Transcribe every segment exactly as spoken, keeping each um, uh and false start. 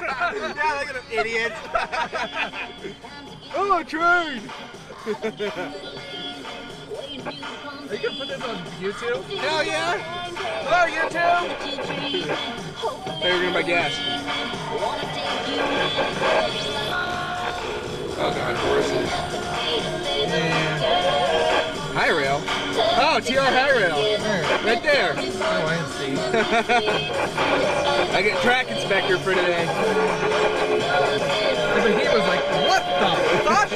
Yeah, look at them idiots. Oh, a train! Are you gonna put this on YouTube? Hell yeah! Hello, YouTube! They were doing my gas. Oh god, horses. Hi-rail? Oh, T R Hi-rail. Right there. Oh, I see. I get track inspector for today. But he was like, what the fuck?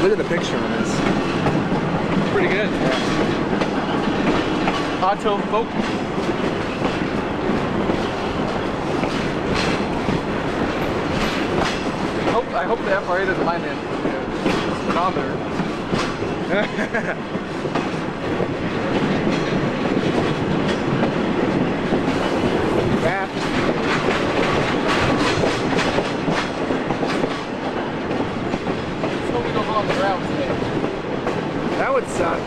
Look at the picture on this. It's pretty good. Yeah. Autofocus. I hope, I hope the F R A doesn't mind it. It's phenomenal. Fast. That would suck.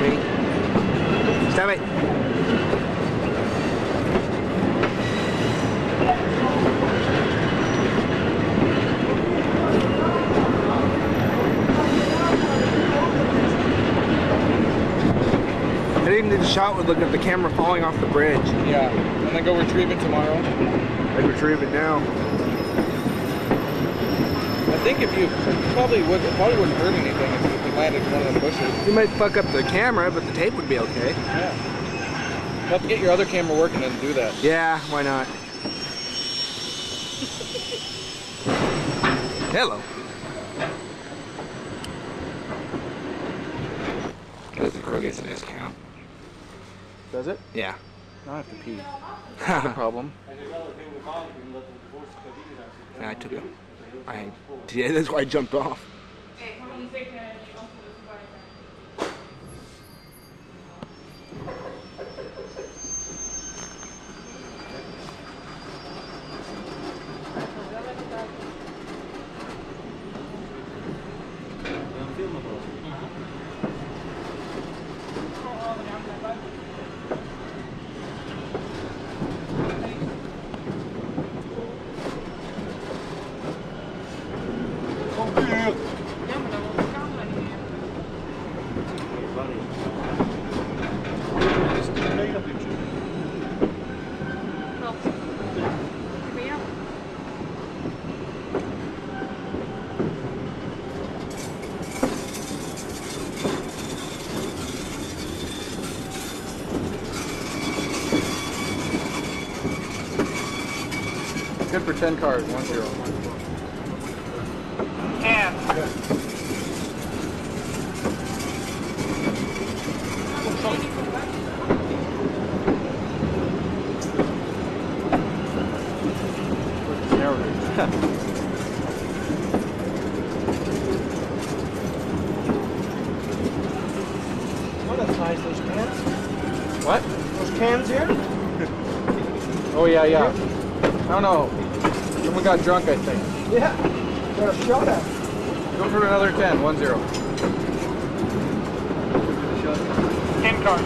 three. Stop it. I didn't even shot with the, the camera falling off the bridge. Yeah, and then go retrieve it tomorrow. I retrieve it now. I think if you probably would, it probably wouldn't hurt anything if you landed one of the bushes. You might fuck up the camera, but the tape would be okay. Yeah. You'll have to get your other camera working and do that. Yeah, why not? Hello. Does the crew get a discount? Does it? Yeah. Now I have to pee. That's the problem. Yeah, I took it. I did. That's why I jumped off. Good for ten cars, one zero. And what a size those cans? What? Those cans here? Oh yeah, yeah. I don't know. Someone got drunk, I think. Yeah. Got shot at. Go for another ten. One zero. Ten car.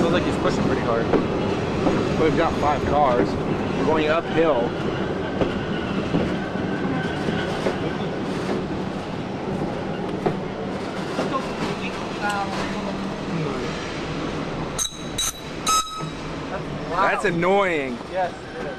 Feels like he's pushing pretty hard. But we've got five cars. We're going uphill. Wow. That's annoying. Yes, it is.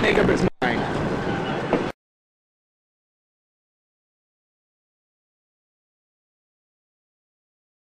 Take up its